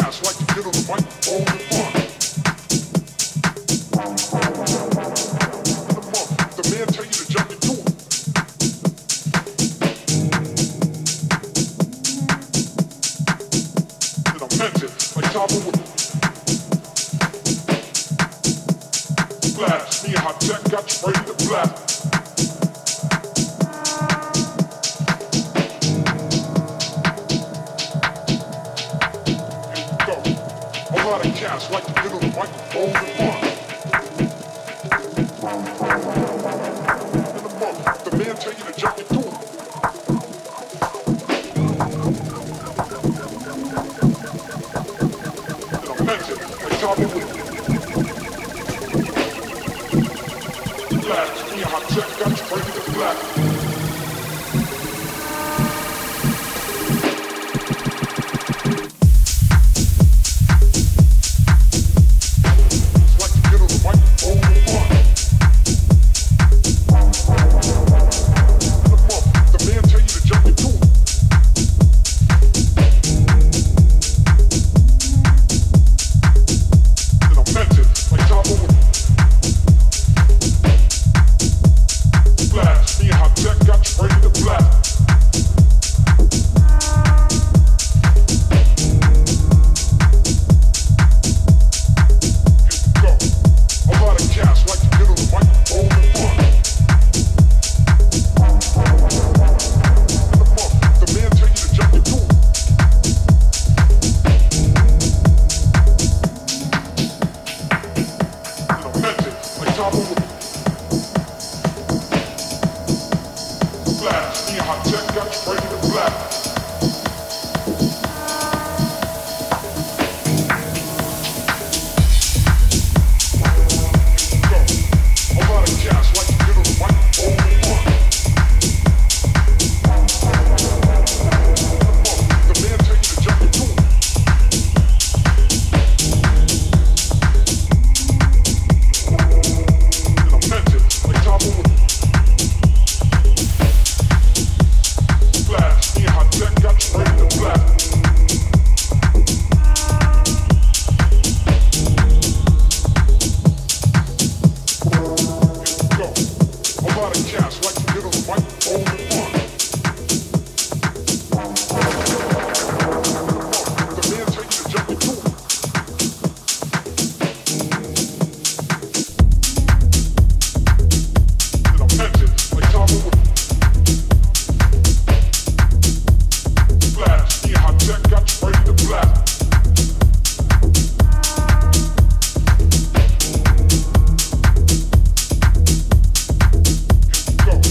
shots like you did on the mic all the fun. The month, the man tell you to jump into it. And I meant it, like Java Wood. Splash, me and Hot Tech got you ready to blast. Like the middle of the microphone and one. In the month, the man tell you to jump into it. And I mentioned like Tommy Wood. Blacks, me and Hot Tech got you ready to black. Go.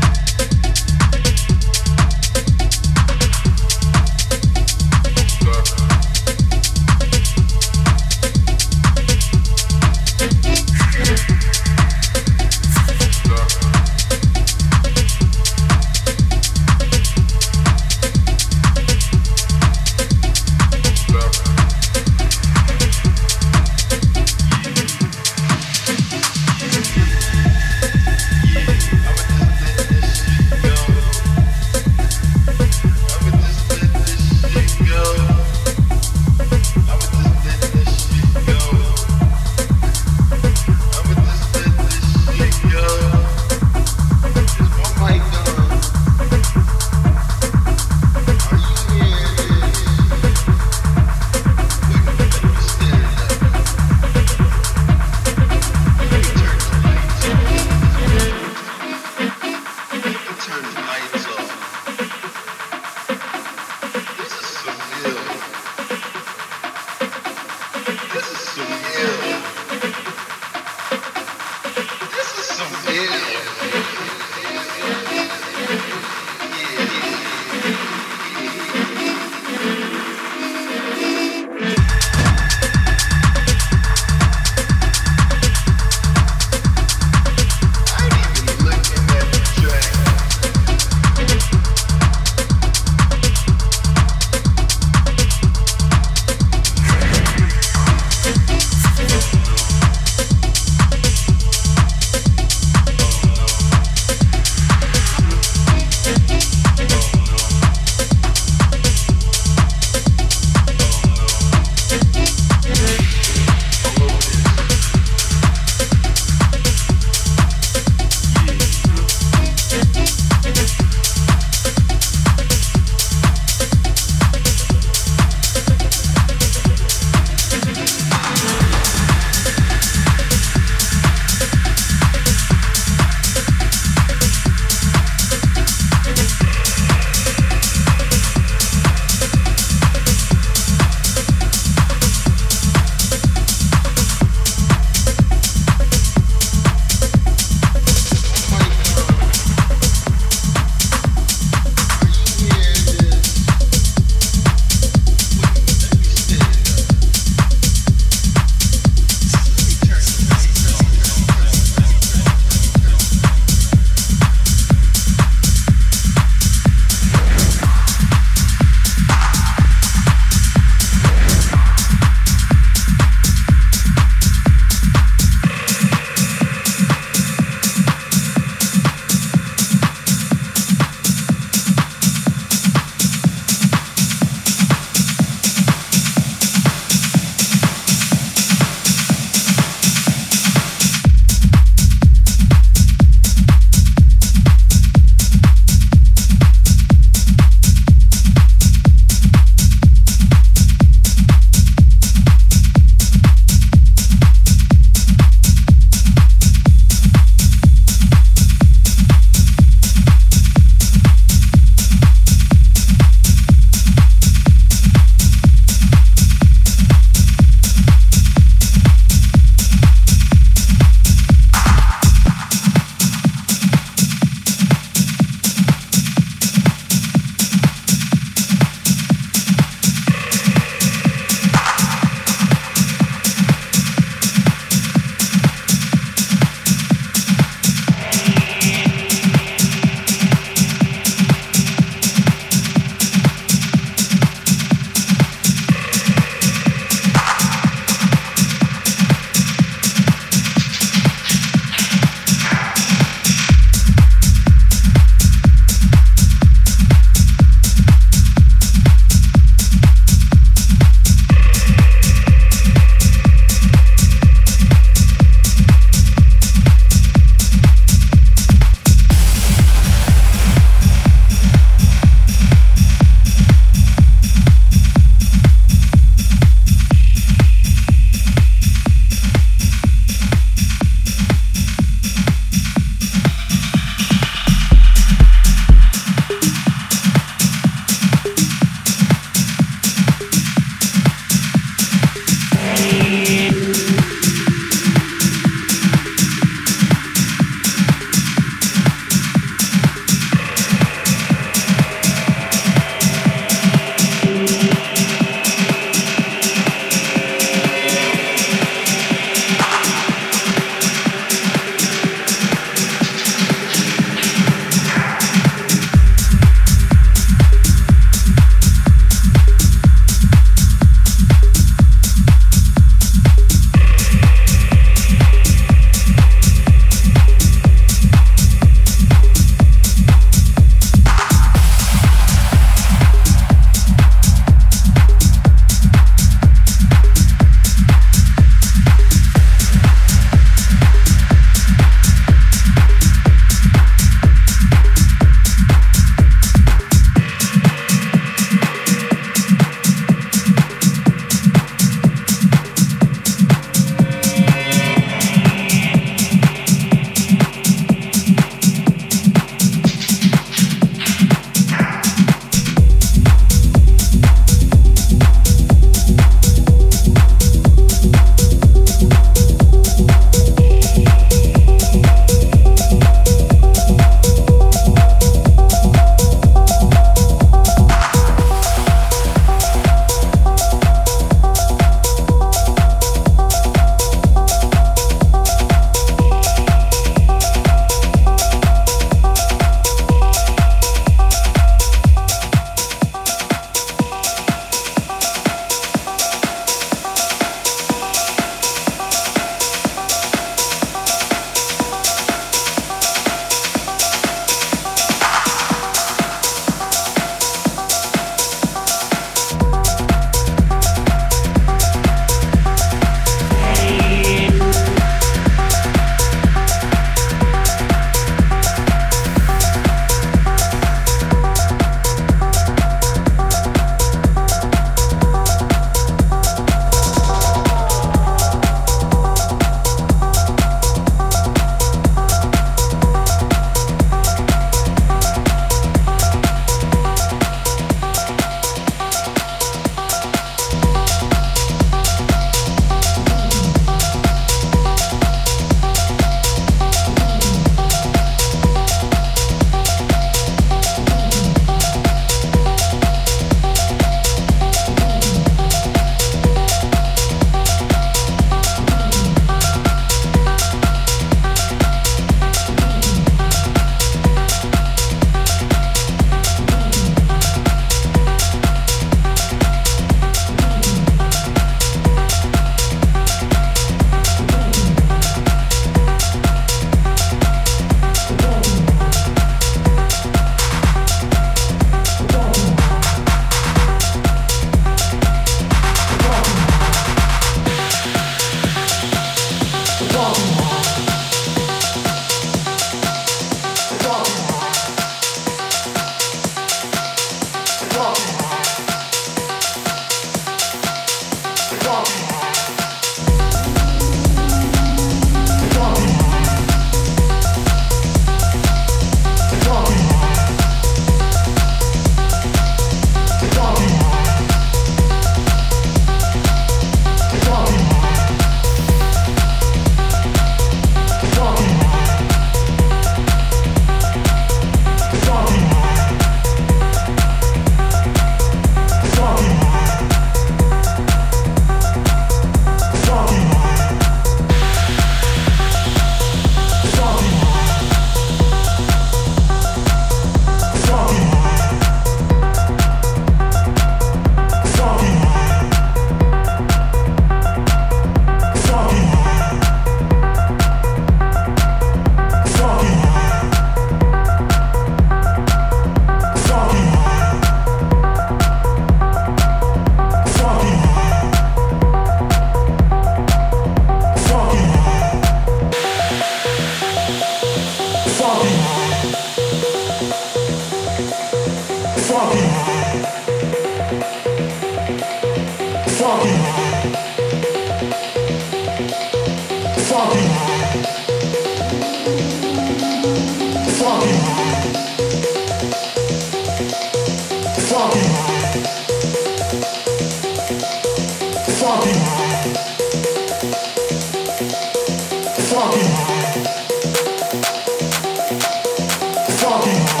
Fucking